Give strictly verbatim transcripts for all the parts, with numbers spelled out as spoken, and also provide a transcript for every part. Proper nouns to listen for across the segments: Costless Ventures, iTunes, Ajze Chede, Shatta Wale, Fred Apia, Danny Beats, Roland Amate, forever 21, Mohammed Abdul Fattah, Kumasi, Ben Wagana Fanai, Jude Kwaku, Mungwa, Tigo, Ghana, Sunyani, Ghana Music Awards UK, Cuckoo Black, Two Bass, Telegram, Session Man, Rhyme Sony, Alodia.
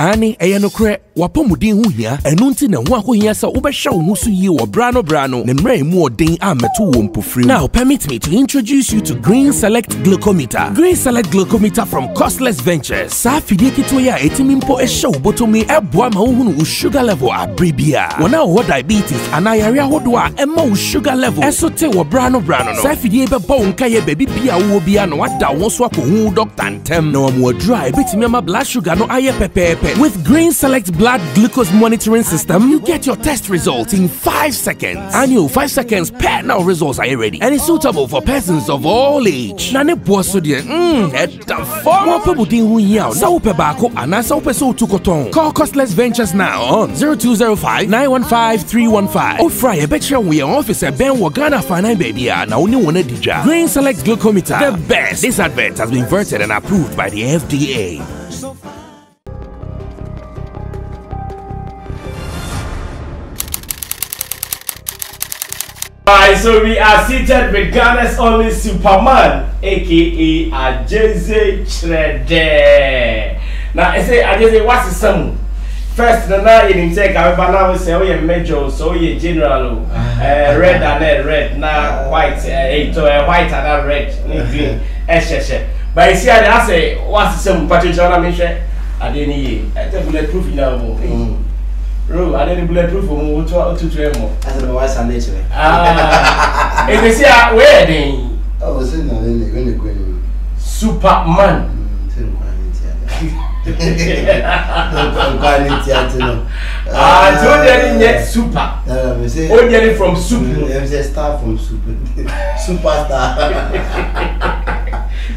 Ani eyanokre wapomudin hu hia enunti na hu ahohia sa obehwe wo husu yi wo brano brano ne mra emu odin ameto wo mpofri. Now permit me to introduce you to Green Select Glucometer. Green Select Glucometer from Costless Ventures. Safidie kitwe ya etimimpo ehwe wo botomi eboa ma hu hu sugar level abribia. Wona wo diabetes anayare ahodo a ema wo sugar level eso te wo brano brano no. Safidie be bo nka ye baby bia wo bia no wada wo so akohu doctor ntem na wo mo dry betimi ama blood sugar no aye pepe. With Green Select Blood Glucose Monitoring System, you get your test results in five seconds. And you five seconds per now results are ready. And it's suitable for persons of all age. Nane boasudie, mmm, at the fuck. Wapo budin hu yao, saupe bako, ana saupe so tukoton. Call Costless Ventures now on zero two zero five nine one five three one five. Oh, Friday, bet you we are officer Ben Wagana Fanai baby, and only one dija. Green Select Glucometer, the best. This advert has been vetted and approved by the F D A. Alright, so we are seated with Ghana's only Superman, aka Ajze Chede. Now, I say Ajze, what's the sum? First, the night you take, I now say, oh, you major, so you general, uh, red and then red, now white, uh, white and then red, green, et cetera. But you see, I say, what's the sum? Patricia, I mean, I didn't hear. I definitely proof now. Bro, I didn't bulletproof for more to three more. I don't know why I'm late. Ah, if you see how we're doing. I was in the green Superman. I told you yet super. Only uh, from super. There's a star from super. Superstar.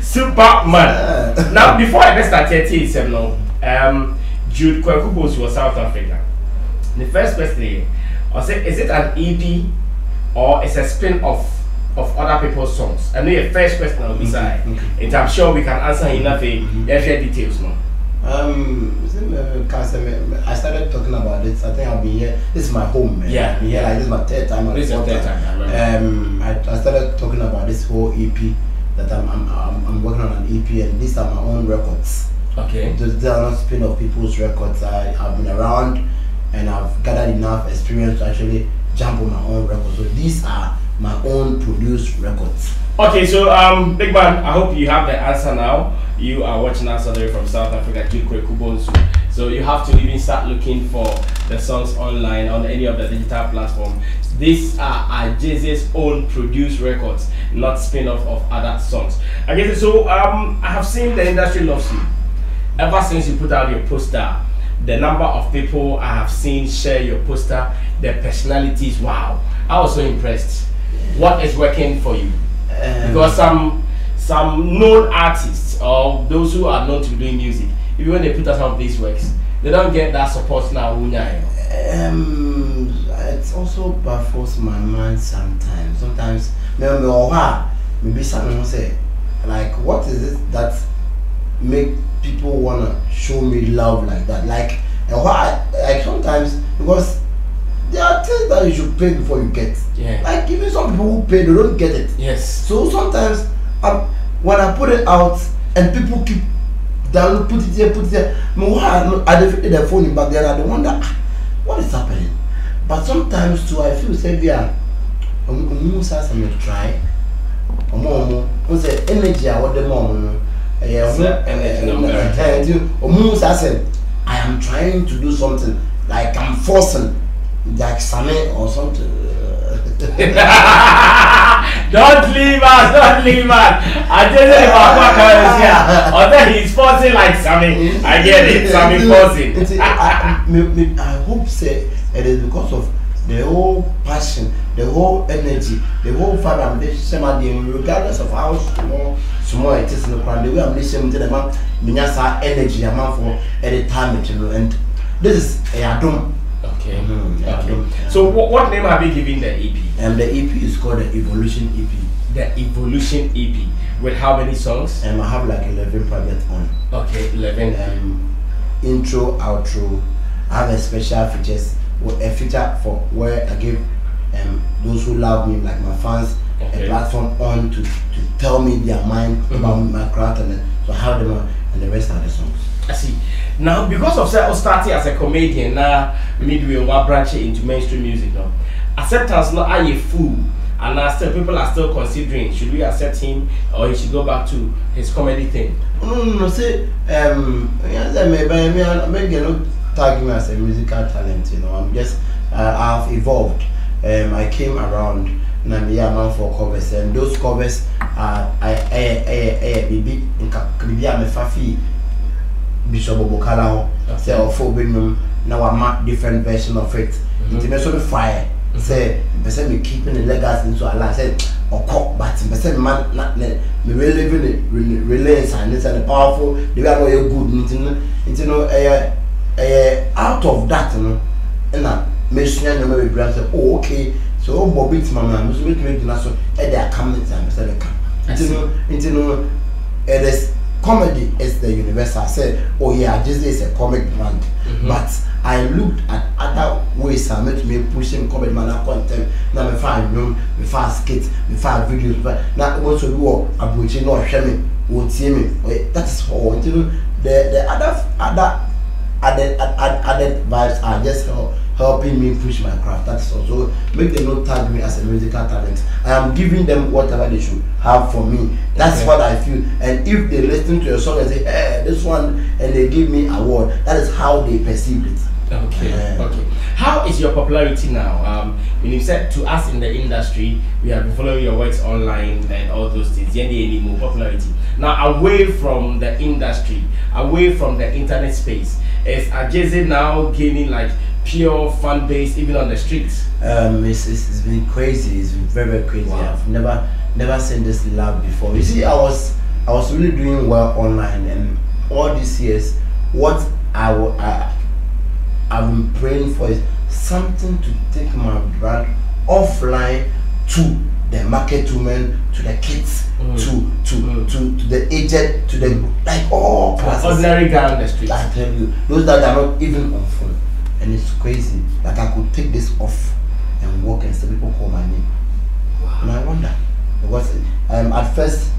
Superman. Uh, now, before I start thirty-seven, um, Jude Kwaku was South Africa. The first question I said, is it an E P or is a spin-off of other people's songs? I know your first question on this side, and I'm sure we can answer enough in extra details now. Um, I started talking about this. I think I've been here. This is my home, man. Yeah, I've been here. Like, this is my third time. This is your third time. I um, I, I started talking about this whole E P that I'm, I'm, I'm, I'm working on an E P, and these are my own records. Okay. Those, these are not spin-off people's records. I, I've been around. And I've gathered enough experience to actually jump on my own records. So these are my own produced records. Okay, so um, big man, I hope you have the answer now. You are watching us all the way from South Africa, Kubonsu. So you have to even start looking for the songs online on any of the digital platforms. These are Ajze's own produced records, not spin-off of other songs. I guess so. Um, I have seen the industry loves you. Ever since you put out your poster. The number of people I have seen share your poster, their personalities, wow. I was so impressed. What is working for you? Um, because some some known artists or those who are known to be doing music, even when they put out some of these works, they don't get that support now. Um, It's also baffles my mind sometimes. Sometimes, maybe someone say, like, what is it that make people wanna show me love like that, like and why? Like sometimes because there are things that you should pay before you get. Yeah. Like even some people who pay, they don't get it. Yes. So sometimes I, when I put it out and people keep down, put it here, put it there. I mean, why I defeat their phone back there? I wonder what is happening. But sometimes too, I feel say yeah, I'm gonna try. I'm gonna energy. I want the more. I am trying to do something, like I'm forcing, like something or something. Don't leave us, don't leave us. I just said if I walk out here, or he's forcing like something. I get it, something forcing. I, I, I hope say it is because of the whole passion, the whole energy, the whole father, I'm listening, regardless of how small, small it is in the crowd, the way I'm listening to the man, Minyasa energy, I'm for every time it will end. This is a Adum. Okay. Mm, okay. Adum. So, what, what name have you given the E P? And um, the E P is called the Evolution E P. The Evolution E P. With how many songs? Um, I have like eleven projects on. Okay, eleven. Um, intro, outro. I have a special features. A feature for where I give um, those who love me, like my fans, okay. A platform on to, to tell me their mind mm-hmm. about my craft, and then, so how they are, and the rest are the songs. I see. Now, because of say, starting as a comedian, now midway we're branching into mainstream music now. Acceptance not are you fool, and now still people are still considering should we accept him or he should go back to his comedy thing. No, no, no. See, um, maybe maybe you're not tagging me as a musical talent. You know, I'm just uh, I've evolved. Um, I came around and I'm here now for covers, and those covers are I I I I bibi bibi I'm a fafi. Bishop Bokala, say or four bedroom. Now I mark different version of it. It's a fire. Say, person me keeping the legacy into Allah. Say, or cock, but person man not me reliving it, relates and it's a powerful. They are all good. It's no a out of that. No, and I mention your memory. Brand say, oh okay. So Bobby, it's my man. Must be making us. So, they are coming. Time, person they come. It's no, it's no. It is. Comedy is the universe. I said, oh yeah, Ajze is a comic brand. Mm-hmm. But I looked at other ways I made me pushing comedy man content. Now me find film, me find skits, me find videos. But now also do a bridge no shame, or team. That is all. You know, the the other other added added vibes are just help, helping me push my craft. That's also make them not tag me as a musical talent. I am giving them whatever they should have for me. That's okay. What I feel. And if they listen to your song and say, "Hey, this one," and they give me award, that is how they perceive it. Okay. Uh, okay. How is your popularity now? Um, when you said to us in the industry, we have been following your works online and all those things. Yeah, any more popularity now away from the industry, away from the internet space. Is Ajze now gaining like pure fan base even on the streets? Um, it's, it's, it's been crazy. It's been very very crazy. Wow. I've never never seen this love before. You see, I was I was really doing well online, and all these years, what I I I've been praying for is something to take my brand offline to the market women, to the kids, mm. to to, mm. to to the aged, to the like all classes. Ordinary guy on the street. I tell you, those that are not even on phone. And it's crazy that I could take this off and walk and still people call my name. Wow. And I wonder because um, at first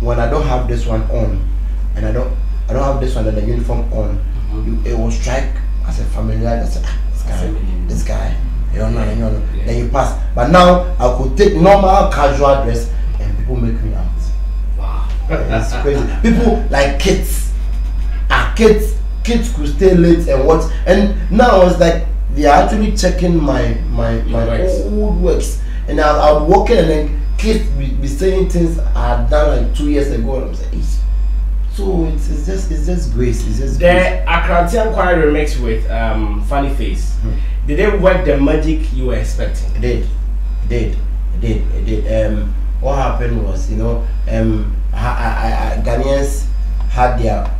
when I don't have this one on and I don't I don't have this one and the uniform on, mm-hmm. you, it will strike as a familiar as a, this guy, this guy. You don't know, you don't know. Yeah. Then you pass. But now I could take normal casual dress and people make me out. Wow, it's crazy. People like kids are kids. Kids could stay late and watch, and now it's like they are actually checking my my my works. old works, and I, I would walk in and then kids be, be saying things I had done like two years ago, and I'm saying, Eesh. So it's, it's just it's just grace, it's just. The Akrantian Choir remix with um Funny Face. Hmm. Did they work the magic you were expecting? It did, it did, it did, it did. Um, what happened was, you know, um, I, I, I, Ghanaians had their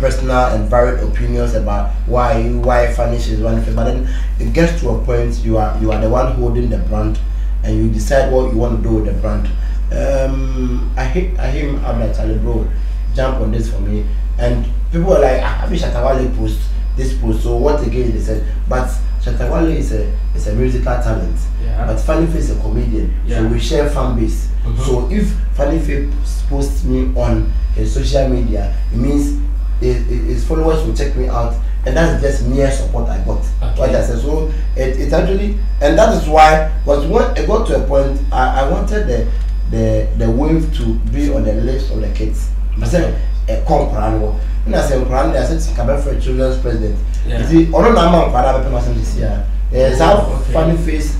personal and varied opinions about why you why Funny Face is one thing, but then it gets to a point you are you are the one holding the brand and you decide what you want to do with the brand. Um I hit I hit him up like, Charlie bro, jump on this for me, and people were like, I wish Shatta Wale post this post. So what again they said, but Shatta Wale is a is a musical talent. Yeah. But Funny Face is a comedian. Yeah. So we share fan base. Mm-hmm. So if Funny Face posts me on his social media, it means his followers will check me out, and that's just mere support I got. Okay. What I said, so it, it actually, and that is why, because when I got to a point, I, I wanted the, the the wave to be on the lips of the kids. I said, "Come, and I said, I said, it's coming for children's president. You see, I don't know how I'm this year. There's how Funny Face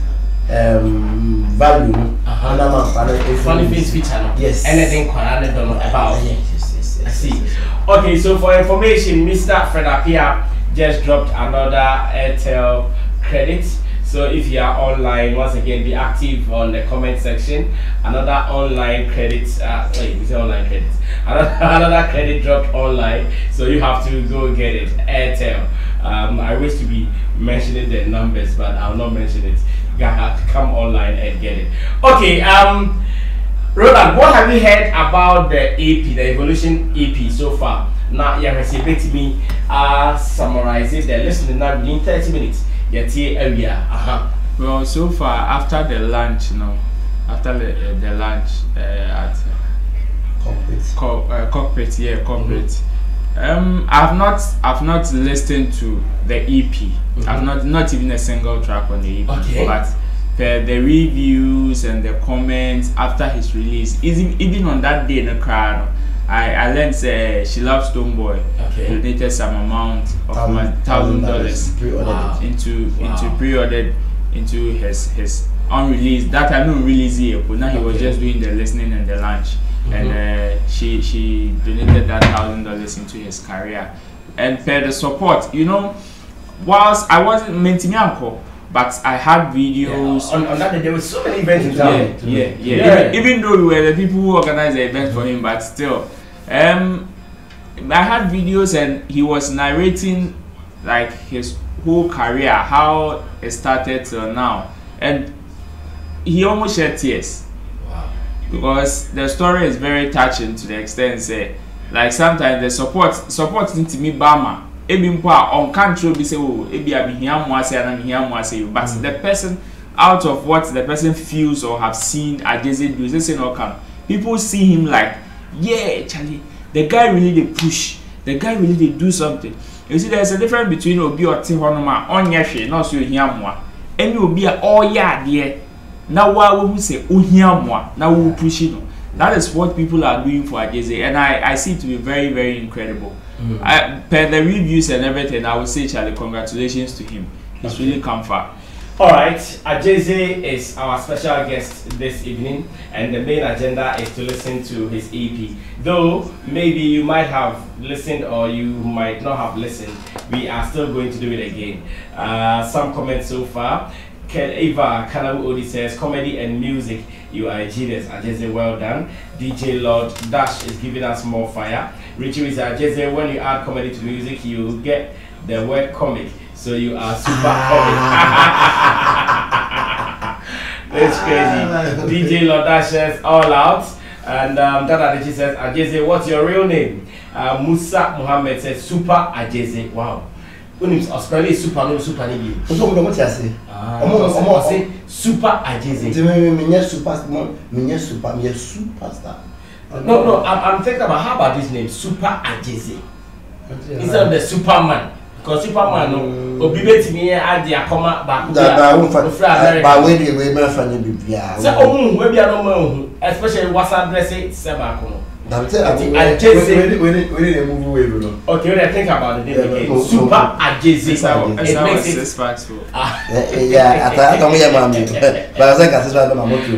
um, value. Uh-huh. Funny Face feature. Yes. Anything I don't know about. I see. Okay, so for information, Mister Fred Apia just dropped another Airtel credit. So if you are online, once again, be active on the comment section. Another online credit, uh, wait, we say online credit. Another, another credit dropped online, so you have to go get it. Airtel. Um, I wish to be mentioning the numbers, but I'll not mention it. You have to come online and get it. Okay. Um. Roland, what have you heard about the E P, the Evolution E P so far? Now, you have received me uh, summarize it. The listening now within thirty minutes. Your area. Uh-huh. Well, so far, after the launch, you know, after the, uh, the launch uh, at uh, corporate, co uh, corporate, yeah, corporate, Um, I've not, I've not listened to the E P. Mm-hmm. I've not, not even a single track on the E P. Okay. But the, the reviews and the comments after his release, even even on that day in the crowd, I I learned uh, she loves Stone Boy. Okay. Donated some amount of thousand dollars wow. into wow. into pre-ordered into his his unreleased. That I don't release here, but now he okay. was just doing the listening and the launch. Mm-hmm. And uh, she she donated that thousand dollars into his career, and for the support, you know, whilst I wasn't maintaining uncle, but I had videos. Yeah. On, on that day, there were so many events in town. Yeah, yeah, yeah. yeah. Even, even though we were the people who organized the event for him, but still, um, I had videos, and he was narrating like his whole career, how it started till now, and he almost shed tears. Because the story is very touching to the extent, say, like sometimes the support support into me, Bama, Ebimpa on country be say, oh, Ebi I be here once and I'm here once you. But the person, out of what the person feels or have seen adjacent views, they say no come. People see him like, yeah, Charlie, the guy really they push, the guy really they do something. You see, there's a difference between Obi or Tihonoma on Yashi, not so here moi, and you will be all yeah, dear. Now why would we say oh here moi? Now we will push it. That is what people are doing for Ajze, and I, I see it to be very, very incredible. Mm. I, per the reviews and everything, I would say, Charlie, congratulations to him. He's okay. really come far. Alright, Ajze is our special guest this evening, and the main agenda is to listen to his E P. Though maybe you might have listened or you might not have listened, we are still going to do it again. Uh, some comments so far. Eva Kalamu Odi says, comedy and music, you are a genius. Ajze, well done. D J Lord Dash is giving us more fire. Richie is Ajze, when you add comedy to music, you get the word comic. So you are super comic. That's crazy. D J Lord Dash says, all out. And um, Dada Richie says, Ajze, what's your real name? Uh, Musa Muhammad says, super Ajze. Wow. Australia is super, no super nigga. What do you say? I say super Ajze. Superstar. No, no, I'm, I'm thinking about how about this name, Super Ajze. Instead of the Superman, because Superman, no, Obibe to me, I did a comma back. But wait, wait, wait, wait, wait, wait, wait, wait, wait, wait, I'm telling you, I just said we didn't move away. Okay, when I think about it, then again, super Ajze. It makes it respectful. Yeah, I don't hear my name, but I think I said that I'm okay.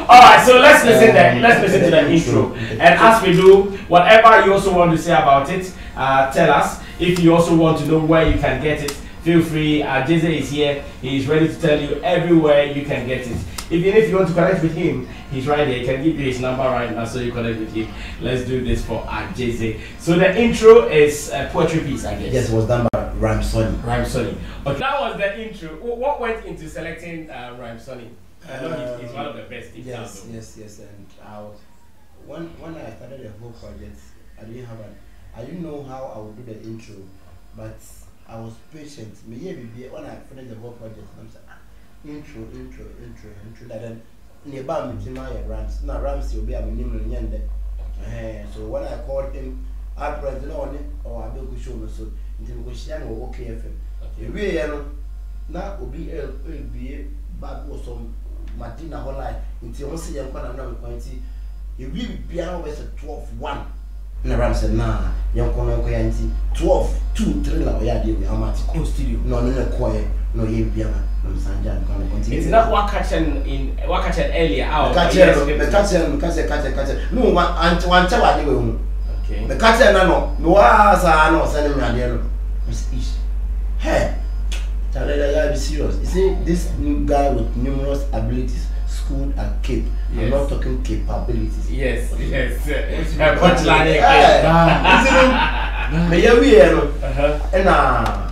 All right, so let's listen then. Let's listen to the intro, and as we do, whatever you also want to say about it, uh, tell us. If you also want to know where you can get it, feel free. Ajze is here. He's ready to tell you everywhere you can get it. Even if you want to connect with him, he's right there. He can give you his number right now so you connect with him. Let's do this for Ajze. So the intro is a poetry piece, I guess. Yes, it was done by Rhyme Sony. Rhyme Sony. Okay, that was the intro. What went into selecting uh, Rhyme Sony? I know um, he's one of the best. Yes, yes, yes. And I was, when, when I started the whole project, I didn't have an, I didn't know how I would do the intro, but I was patient. When I finished the whole project, I'm sorry. Intro, intro, intro, intro. That then nearby me, my Rams. Now Rams, you'll be a minimum yonder. So when I called him, I pressed the on it, or I built a show. So until we share or okay F M. If we know now, will be a B A back or some Martina whole life until once you can another twenty. If we be always a twelve one. Na Rams said, nah, young Conan Coyanti, twelve, two, three, now, yeah, how much close to you? No, no, quiet, no, you be it's not what catching in what catching earlier out. The catcher, the catcher, catcher, catcher. No one, and one tell I do. Okay. The catcher, no, no, I know, send him a deal. Hey, I'll be serious. You see, this new guy with numerous abilities, schooled and Cape. Yes. I'm not talking capabilities. Yes, yes. But like, yeah, but yeah, we are. And ah,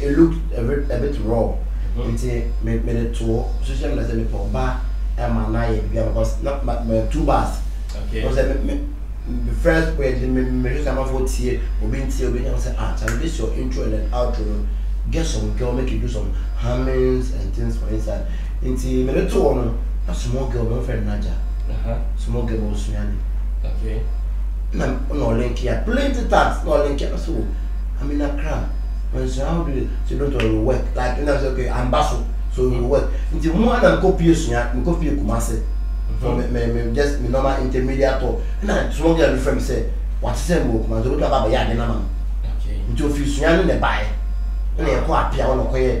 it looked a bit, a bit raw. Until made the tour. Social media me for bar and my night because not my two bars. Okay. Because the first way the me come for tea, we been tea, we say ah, this your intro and then outro. Get some girl, make you do some hummings and things for inside. Until me the tour no, a small girl, my friend Naja. Uh huh. Small girl was Suyani. Okay. na no link here. Plenty tax no link here. So I mean a crime. When so how do you so you don't work like you know say okay I'm basso so you work. The more I copy you, I copy you Kumasi. From me me just me normal intermediate talk. Now someone get a friend say what is it work? Man so we talk about yeah then man. Okay. You do feel you no buy. You no go appear on no go.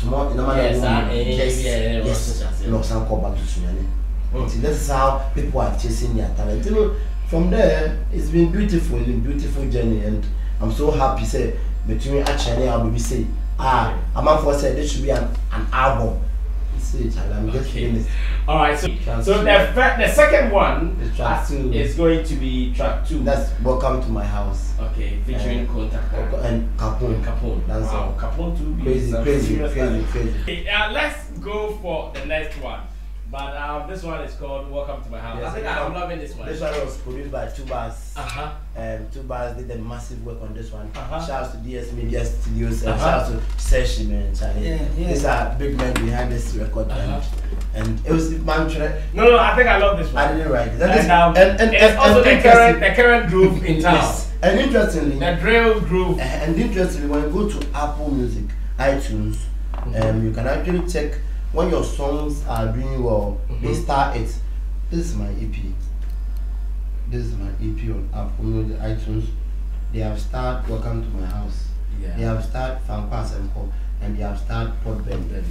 Small, yes, I, yes, yes, yes, yes. No, some come back to Sunyani. Mm. That's how people are chasing their talent. You know, from there, it's been beautiful, it's been beautiful journey, and I'm so happy. Say between actually, I'll be say, ah, I'm not for say there should be an, an album. See, I'm just okay. All right, so so the the second one is going to be track two. That's Welcome to My House. Okay, featuring Kontaka and, and Capone. Capone. That's wow. Capone too. Crazy, crazy, crazy, crazy. Okay, uh, let's go for the next one. But um, this one is called Welcome to My House. Yes, I think I'm loving this one. This one was produced by Two Bass. Uh huh. Um, Two Bass did the massive work on this one. Uh -huh. Shout out to D S Media Studios and uh -huh. shout out to Session Man, Charlie. Yeah, yeah. These are big men behind this record, uh -huh. and, and it was man. No, no, I think I love this one. I didn't write it. And, and, um, and, and it's and, also and the current, the current groove in town. Yes. And interestingly, the drill groove. And interestingly, when you go to Apple Music, iTunes, mm -hmm. um, you can actually check. When your songs are doing well, mm-hmm. they start it. This is my E P. This is my E P on Apple, the iTunes. They have started Welcome to My House. Yeah. They have started Farukon Asenko, and they have started Port Ben Ben.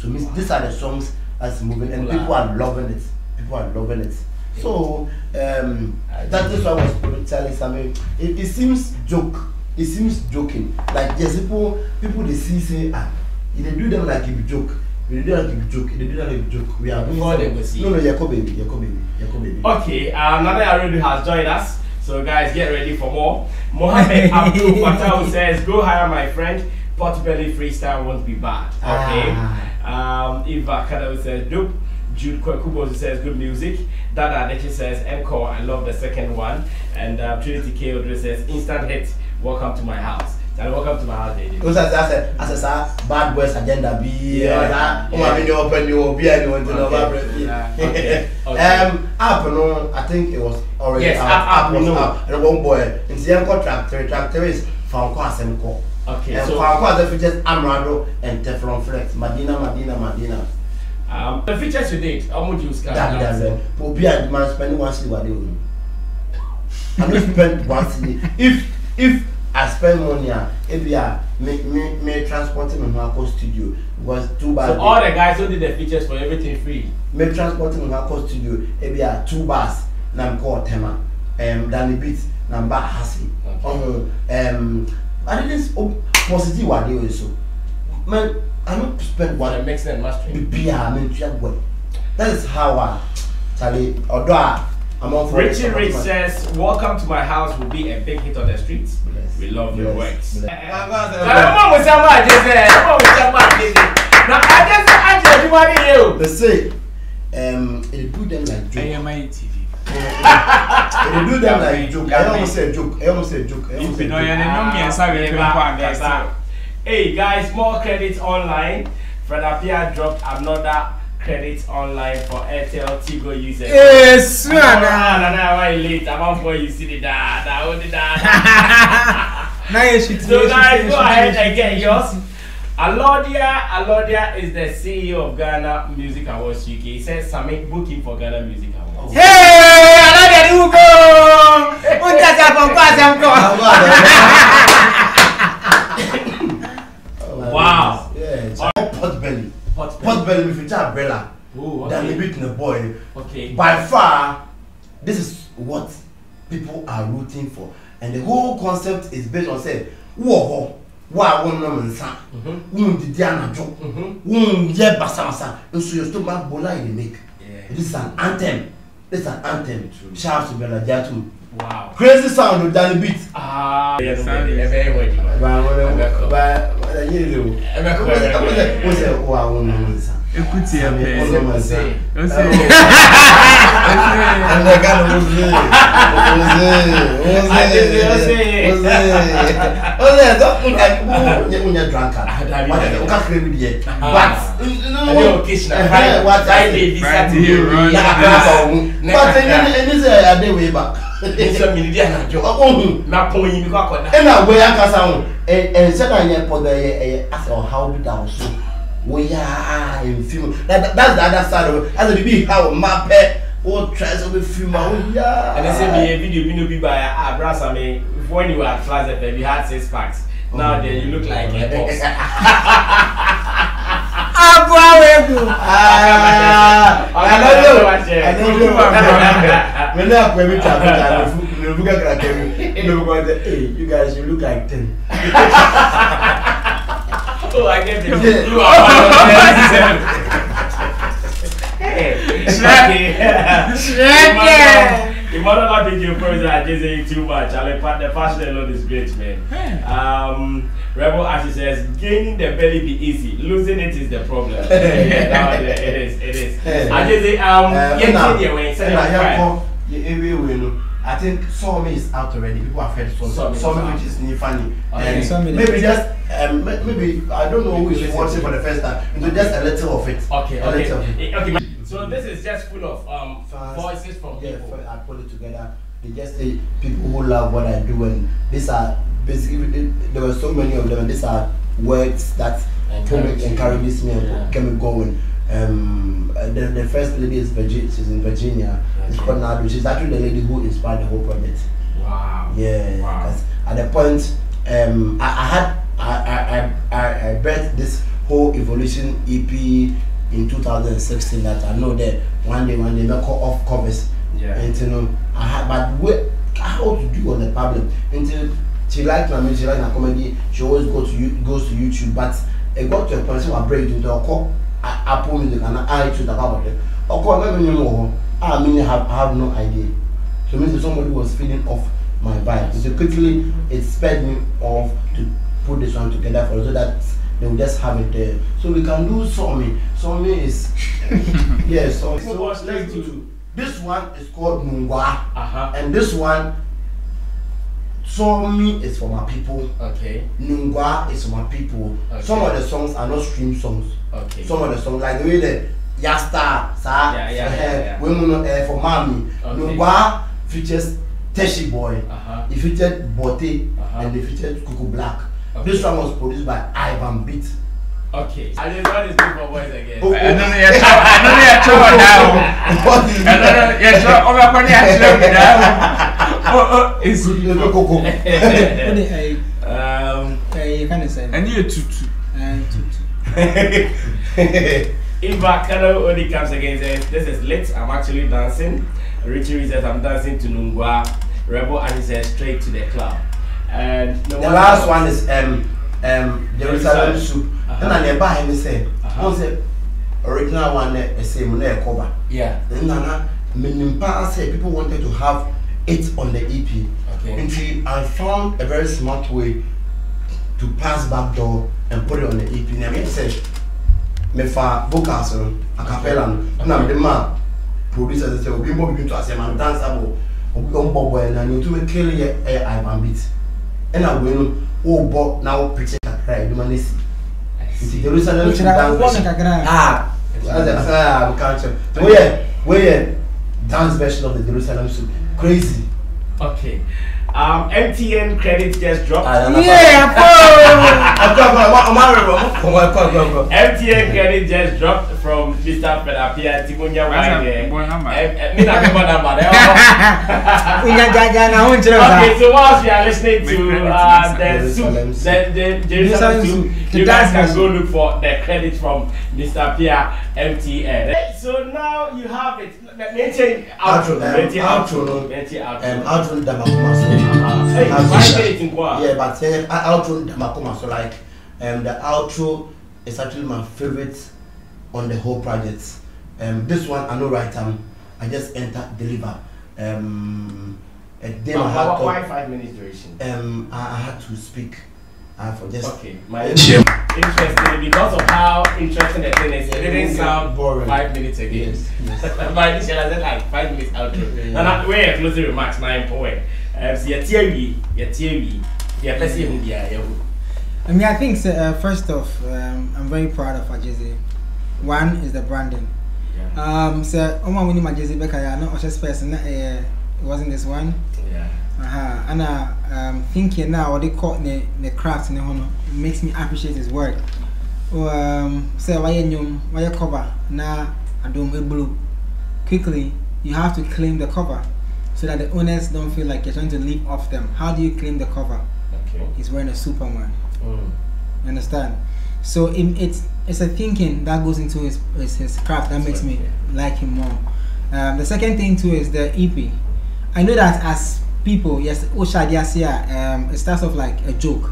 To me, wow. these are the songs that's moving, and people are loving it. People are loving it. So um, that is what I was telling Sammy. It, it seems joke. It seems joking. Like yes, people, people they see say ah, they do them like if joke. We do not like joke. They do not like joke. We are before they will see. No, no, Yako baby, Yako baby, Yako baby. Okay, um, Nana Arudu has joined us, so guys, get ready for more. Mohammed Abdul Fattah says, "Go hire my friend. Potbelly freestyle won't be bad." Okay. Ah. Um, Eva Kadawu says, "Dope." Jude Kwekubo says, "Good music." Dada Adechi says, "Encore." I love the second one. And uh, Trinity K Odre says, "Instant hit. Welcome to my house." And welcome to my house, lady. Because as I said, bad boys agenda be. Yeah. Oh, I mean, you open your beer, you want to know about it. Okay. Um, Apple, no, I think it was already. Yes, Apple, no. And one boy, in the end, track three, track three is Farukon Asenko. Okay. And Farukon Asenko features Amrado and Teflon Flex. Madina, Madina, Madina. Um, the features you did, how much you scared? That doesn't. For beer, man, spending one city, what do you? I don't spend one city. If, if. I spend money on Apia, me, me, me transporting my Marco studio was Two Bass. So all the guys who did the features for everything free? Me transporting my Marco studio, Apia, Two Bass, Nam called Tema, um, Danny Beats, Namba Hasi. Okay. Um, I didn't oh, positive what they also. Man, I don't spend one. It makes them mastery. Apia, I mean, that is how I, Charlie, although I, Richie Rich says, "Welcome to My House" will be a big hit on the streets. Yes. We love yes. your works. Yes. Uh, they say, um, it do them like joke. I am my T V. It do them like joke. I almost say joke. I almost say joke. Hey guys, more credits online. Fred Apia dropped another credits online for Airtel Tigo users. Yes, man. Nah, nah, why late? I'm for you see the da, da, only da. So guys, go ahead and get yours. Alodia, Alodia is the C E O of Ghana Music Awards U K. He says, "Samik booking for Ghana Music Awards." Hey, Alodia, you go. Wow. Yeah. Pot belly. Pot belly with your umbrella. Oh, okay. Danny Beat in the boy. Okay. By far, this is what people are rooting for, and the whole concept is based on say, "Whoa, why one woman son? Who did Diana joke? Who yeah, Basamasa?" And so you still back bola in the make. This is an anthem. This is an anthem. Shout out to Bella Jatu. Wow. Crazy sound of Danny Beat. Ah. Yes, sound is very weird. But but you know. Écoutez, on sait. On sait. On regarde, on sait. On sait. On sait. On sait. On sait. Donc, on est drunkard. On can't play with it. But, no. What I did, this I did. But, and this is a day way back. that's the other side of it. As a baby, how my pet all tries to be film. Yeah. And they say, video, you know, by a brass. I mean, when you were at class, we had six packs. Now, then you look like a boss. Ah, I don't know. I don't know. We're not going to you guys, you look like ten. Oh, I get it. You are. Hey, you might not think your person are just saying too much. I like the fashion alone is great, man. Um, Rebel Ashley says, gaining the belly be easy, losing it is the problem. Yeah, no, it is, it is. Hey, I just say, um, uh, yeah, now, yeah, when you I think Somi is out already. People have heard Somi, Somi which is new funny. Okay. And maybe just, um, maybe I don't know who is watching for the first time. So just a little of it. Okay, a okay. Little. Okay. So this is just full of um Fast, voices from yeah, people. I put it together. They just say people who love what I do, and these are basically they, there were so many of them. And these are words that encourage encourages me and yeah. kept me going. Um, the, the first lady is Virginia. She's in Virginia. Okay. It's called Nadu. She's actually the lady who inspired the whole project. Wow. Yeah. Wow. At the point, um, I, I had I I I I, I birthed this whole Evolution E P. In two thousand sixteen, that I know that one day, one day, I call off covers. Yeah. And you know, I had, but what how to do on the public? Until she liked my music, she liked my comedy. She always go to goes to YouTube, but it got to a person who break into a call Apple Music and iTunes about it. Of course, I mean, I mean, have have no idea. So maybe somebody was feeding off my vibe. So quickly, it sped me off to put this one together for so that. They will just have it there. So we can do Somi. Somi is yeah, so, so let's do. This one is called Mungwa. Uh-huh. And this one Somi is for my people. Okay. Mungwa is for my people. Okay. Some of the songs are not stream songs. Okay. Some of the songs like the way that Yasta, Sa, yeah, yeah, for, yeah, yeah. Women, uh, for Mami. Okay. Mungwa features Teshi Boy. Uh-huh. It featured Bote uh-huh. and it featured Cuckoo Black. Okay. This one was produced by Ivan Beat. Okay. I just want to speak my voice again. Oh, oh. I don't know your trouble. I don't know your trouble now. I don't know your trouble. Oh, my body has trouble now. Oh, oh. It's no cocoa. Um, you can't say. And you're tutu. And tutu. If Bakano only comes again, says this is lit. I'm actually dancing. Richie says I'm dancing to Nungwa. Rebel and he says straight to the club. And the, the last one is um um Jerusalem soup. Then I never buy any say. One say original one is same like cover. Yeah. Then Nana, minimum say people wanted to have it on the E P. Okay. Until I found a very smart way to pass back door and put it on the E P. Now I say me for vocals a cappella. Now the man producers say we more begin to say man danceable. We don't bother and you to kill your Ivan Beat. And I will oh, but now picture a cry, the man is. Jerusalem, ah, culture. Where, where dance version of the Jerusalem soup? Crazy. Okay. Um, M T N credits just dropped. Yeah, M T N credits just dropped from Mister Fred Apia. Timonya Wange. Okay, so whilst we are listening to uh, the soup, the Jerusalem soup, you guys can go look for the credits from Mister Apia M T N. So now you have it. Maintain outro. Maintain outro. Maintain outro. Uh, hey, I I yeah, but uh, outro Damakoma, so like um, the outro is actually my favorite on the whole project. Um, this one I know right um, I just enter deliver. Um, and then um, I had why to, five minutes duration? Um, I, I had to speak. I for just okay. My interesting because of how interesting the thing is. Yeah, it didn't sound boring. Five minutes again. Yes, yes. My initial I said like five minutes outro. Now we're closing remarks. Nine point. I mean, I think uh, first off, um, I'm very proud of Ajze. One is the branding. Yeah. Um, so, I'm not a person, it wasn't this one. Yeah. Aha. And I um, thinking now what they call the the craft in the honor makes me appreciate his work. Um, say why you why you cover now I don't wear blue. Quickly, you have to claim the cover so that the owners don't feel like you're trying to leap off them. How do you claim the cover? Okay. He's wearing a Superman. Mm. You understand? So it, it's it's a thinking that goes into his his, his craft that makes me like him more. Um, the second thing too is the E P. I know that as people, yes, Osha Diasia, um, it starts off like a joke.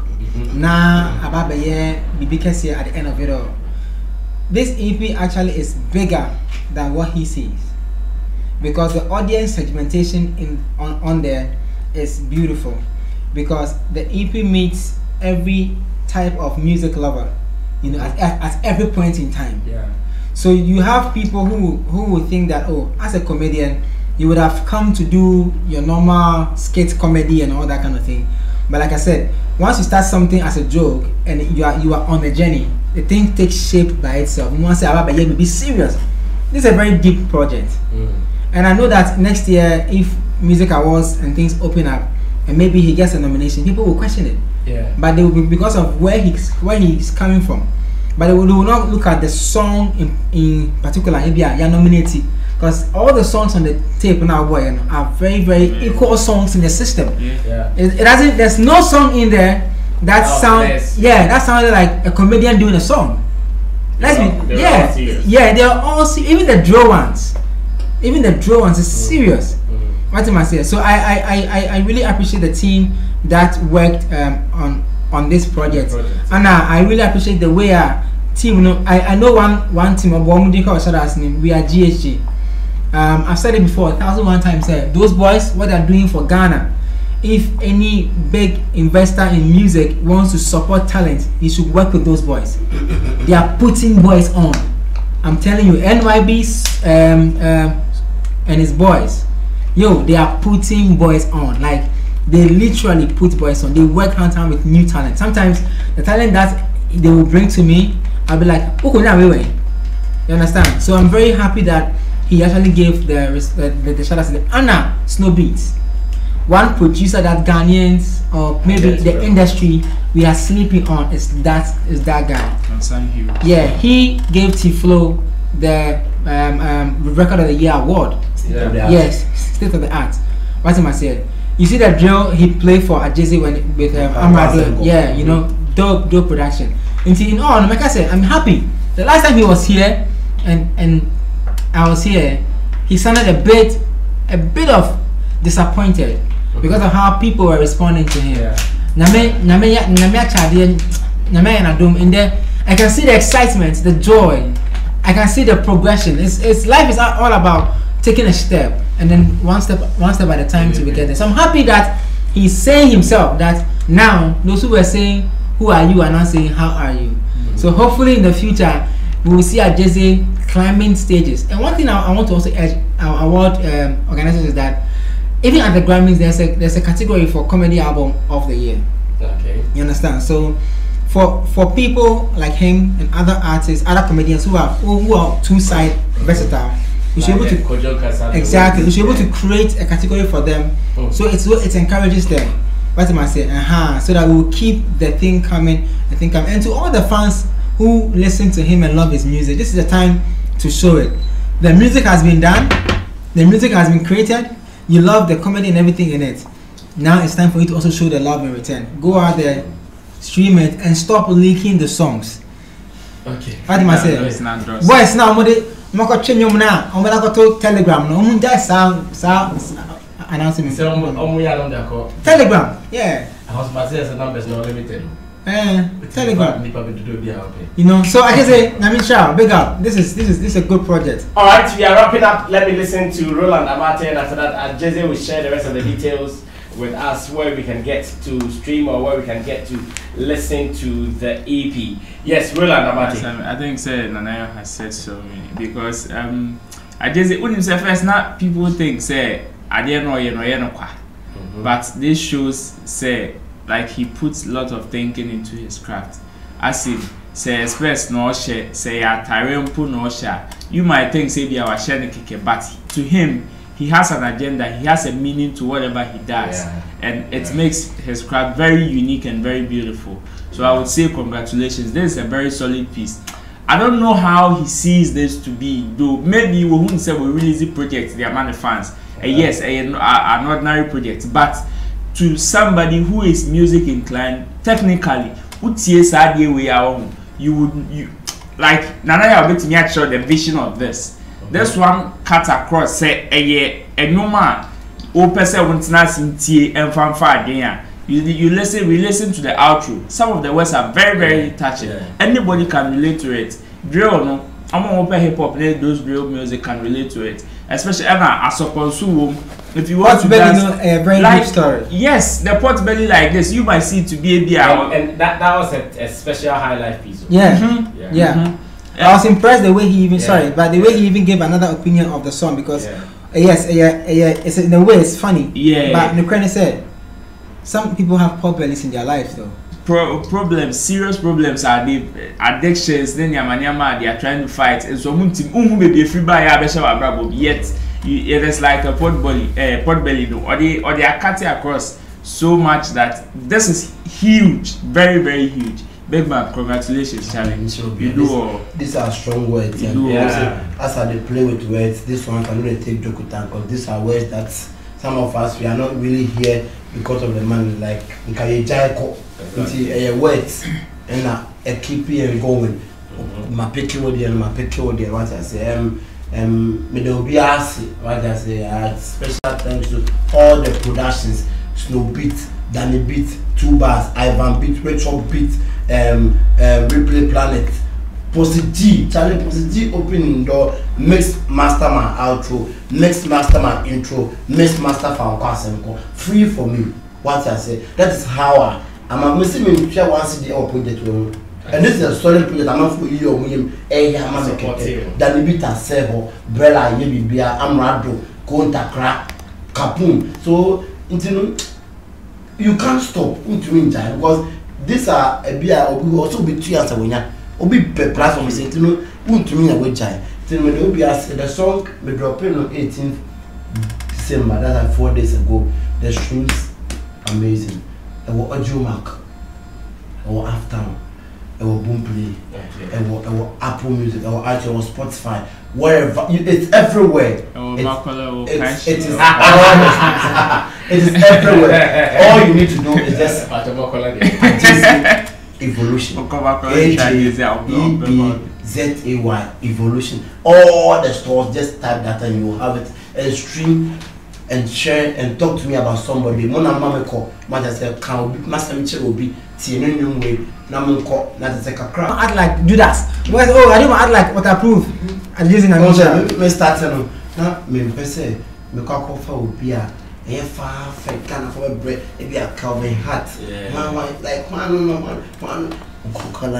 Nah, about the year, B B K C at the end of it all. This E P actually is bigger than what he sees, because the audience segmentation in on, on there is beautiful, because the E P meets every type of music lover, you know, at, at, at every point in time. Yeah. So you have people who who would think that, oh, as a comedian, you would have come to do your normal skit comedy and all that kind of thing. But like I said, once you start something as a joke and you are you are on a journey, the thing takes shape by itself. You want to say, ah, but yeah, be serious. This is a very deep project. Mm. And I know that next year, if music awards and things open up, and maybe he gets a nomination, people will question it. Yeah. But they will be, because of where he's where he's coming from. But they will not look at the song in, in particular. Maybe you're nominated, because all the songs on the tape now, boy, you know, are very, very mm. equal songs in the system. Yeah. It, it doesn't. There's no song in there that oh, sound. Nice. Yeah, that sounded like a comedian doing a song. Let's be. They're yeah, all yeah. They're all serious. Even the draw ones. Even the draw ones is mm. serious. Mm. What am I saying? So I, I, I, I really appreciate the team that worked um, on. on this project. project. And uh, I really appreciate the way our team, you know, I, I know one one team, we are G H G. Um, I've said it before, a thousand one times, uh, those boys, what they're doing for Ghana, if any big investor in music wants to support talent, he should work with those boys. They are putting boys on. I'm telling you, N Y B um, uh, and his boys, yo, they are putting boys on. Like, they literally put boys on. They work hand in hand with new talent. Sometimes the talent that they will bring to me, I'll be like, okay, now we wait. You understand? So I'm very happy that he actually gave the the, the, the shout out to the Anna Snow Beats, one producer that Ghanaians or maybe yes, the bro. industry we are sleeping on is that is that guy. Yeah, he gave T-Flow the um, um, record of the year award. State yeah. of the art. Yes, state of the art. What am I saying? You see that drill he played for Ajze when with um, Amrado, yeah, you know, dope, dope production. And in all, like I said, I'm happy. The last time he was here, and and I was here, he sounded a bit, a bit of disappointed because of how people were responding to him. Yeah. I can see the excitement, the joy. I can see the progression. It's it's life is all about taking a step. And then one step, one step at a time mm-hmm. to get there. So I'm happy that he's saying himself that now those who were saying "Who are you?" are not saying "How are you?" Mm-hmm. So hopefully in the future we will see Ajze climbing stages. And one thing I, I want to also edge our award um, organizers is that even at the Grammys there's a there's a category for comedy album of the year. Okay. You understand? So for for people like him and other artists, other comedians who are who are two side versatile. You should like be able to exactly. You should be able to create a category for them, oh. so it's it encourages them. What am I saying? Uh-huh. So that we will keep the thing coming, the thing coming. And to all the fans who listen to him and love his music, this is the time to show it. The music has been done, the music has been created. You love the comedy and everything in it. Now it's time for you to also show the love in return. Go out there, stream it, and stop leaking the songs. Okay. What am I saying? No, it's not dross. Boy, it's not Telegram, no, that's sound, sound announcement. Telegram, yeah. Numbers not limited. Telegram, you know. So I can say, Namisha, big up. This is this is this is a good project. All right, we are wrapping up. Let me listen to Roland Amate, and after that, Ajze will share the rest of the details with us where we can get to stream or where we can get to listen to the E P. Yes, Roland Amate. I think so. Nanayo has said so many because um, I just say, when you say first, not people think say I didn't know, you know, you know, but this shows say like he puts a lot of thinking into his craft. As in say express no share say a Tyrone no share. You might think say be our share but to him he has an agenda, he has a meaning to whatever he does, yeah. and it yeah. makes his craft very unique and very beautiful. So I would say congratulations, this is a very solid piece. I don't know how he sees this to be, though. Maybe we wouldn't say we release the project, there are many fans. Uh, yes, uh, an ordinary project, but to somebody who is music inclined, technically, you would you like Nana bit me actually the vision of this. Okay. This one cut across say a a no man O person won't nice in T and fanfare again. You you listen we listen to the outro. Some of the words are very, very touching. Yeah. Anybody can relate to it. Drill no. I'm gonna open hip hop, those drill music can relate to it. Especially ever as a consumer. If you want pot to dance, no, uh, brand like, new story. Yes, the pot belly like this, you might see it to be a B I. And, and that, that was a, a special highlight piece. Yeah. Mm-hmm. Yeah. yeah. Mm-hmm. I was impressed the way he even yeah. sorry, but the way he even gave another opinion of the song because yeah. uh, yes, uh, yeah, uh, it's in a way it's funny. Yeah. But Nukrene said some people have pot bellies in their lives though. Pro problems, serious problems are the addictions, then Yamanyama, they are trying to fight. And so Muntim Umu may be a free buyer, yet it is like a pot belly, uh, pot belly though, or they or they are cutting across so much that this is huge, very, very huge. Big man, congratulations, challenge. You do these are strong words, you do yeah. also, as how they play with words, this one can really take joke with them because these are words that some of us we are not really here because of the money, like Nkayejaiko. Into words and I keep it going. My picture with you and my picture with you. What I say, um, um, there will be asking. What I say, uh, special thanks to all the productions: Snow Beat, Danny Beat, Two Bass, Ivan Beat, Retro Beat, um, uh, Replay Planet, Positive, Charlie Positive, Opening Door, Mix Masterman Outro, Mix Masterman Intro, Mix Master Farukon Asenko. Free for me. What I say. That is how I. I'm missing me share one C D or project with and this is a solid project. I'm not for you or William A. Hammer Keke, Danny Beat and Servo, Brella, Yabibia, Amrado, Contakra, Kapoom. So, you can't stop because these are a beer will also be two years away. Or be perplexed on the sentinel, won't mean a witch. The song will drop in on eighteenth December, that's like four days ago. The streams amazing. It was audio mark, it was Afternoon, it was Boom Play, it was, it was Apple Music, it was iTunes, it was Spotify, wherever, it's everywhere. It's, it, it, is, it is everywhere. All you need to do is just Evolution, A J E B Z A Y, Evolution. All the stores, just type that and you will have it, and stream. And share and talk to me about somebody. Mona mama call, mother said, "Can master Mitchell will be T N N way? Namun call, not the second crowd. I'd like do that. Well, oh, I don't add like what I prove. I'm using a measure. Me start on now, me person, me call for will be a far fed kind of bread, it be a Calvin hat. My wife, like one, one, one. Guys,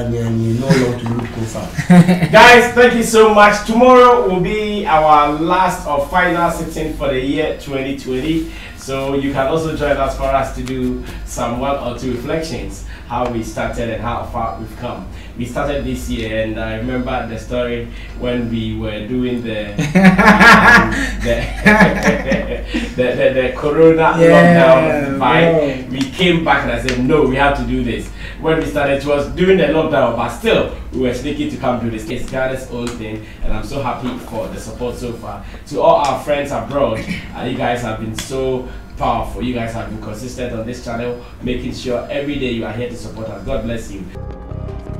thank you so much. Tomorrow will be our last or final sitting for the year twenty twenty. So you can also join us for us to do some one or two reflections, how we started and how far we've come. We started this year, and I remember the story when we were doing the um, the, the, the, the Corona yeah, lockdown vibe. No. We came back and I said, no, we have to do this. When we started, it was during the lockdown, but still, we were sneaky to come do this. It's Ghana's own thing, and I'm so happy for the support so far. To all our friends abroad, and you guys have been so powerful. You guys have been consistent on this channel, making sure every day you are here to support us. God bless you.